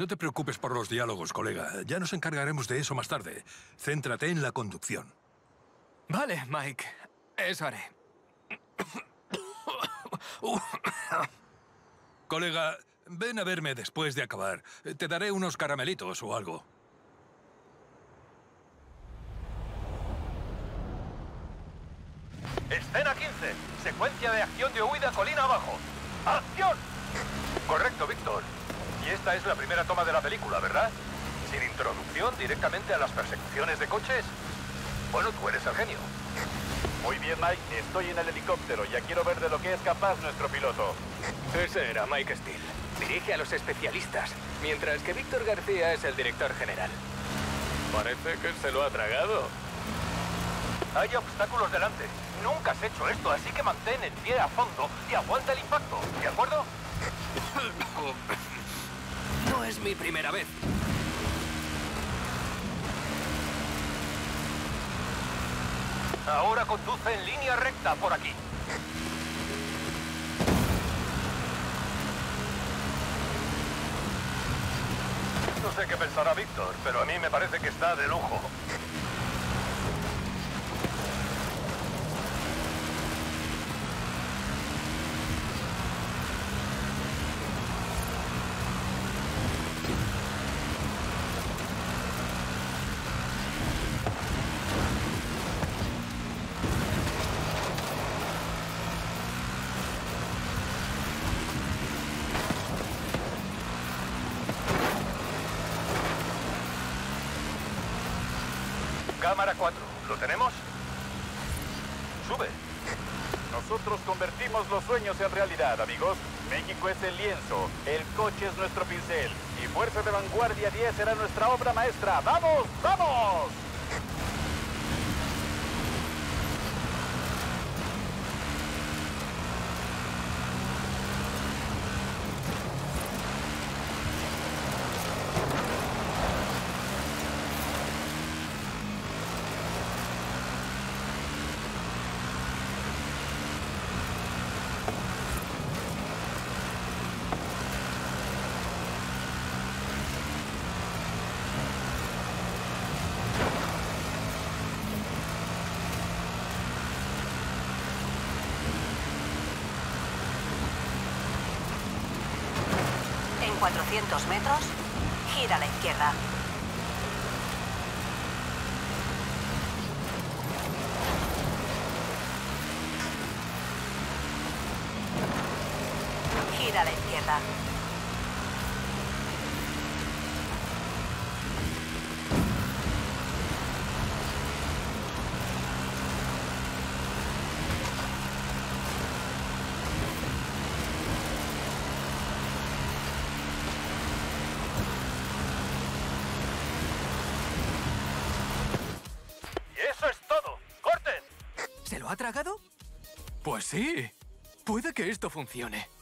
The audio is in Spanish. No te preocupes por los diálogos, colega. Ya nos encargaremos de eso más tarde. Céntrate en la conducción. Vale, Mike. Eso haré. Colega, ven a verme después de acabar. Te daré unos caramelitos o algo. Escena 15. Secuencia de acción de huida colina abajo. ¡Acción! Correcto, Víctor. Y esta es la primera toma de la película, ¿verdad? Sin introducción directamente a las persecuciones de coches. Bueno, tú eres el genio. Muy bien, Mike. Estoy en el helicóptero. Ya quiero ver de lo que es capaz nuestro piloto. Ese era Mike Steele. Dirige a los especialistas, mientras que Víctor García es el director general. Parece que se lo ha tragado. Hay obstáculos delante. Nunca has hecho esto, así que mantén el pie a fondo y aguanta el impacto, ¿de acuerdo? No es mi primera vez. Ahora conduce en línea recta por aquí. No sé qué pensará Víctor, pero a mí me parece que está de lujo. Cámara 4, ¿lo tenemos? Sube. Nosotros convertimos los sueños en realidad, amigos. México es el lienzo, el coche es nuestro pincel y Fuerza de Vanguardia 10 será nuestra obra maestra. ¡Vamos, vamos! En 400 metros, gira a la izquierda. Gira a la izquierda. ¿Ha tragado? Pues sí. Puede que esto funcione.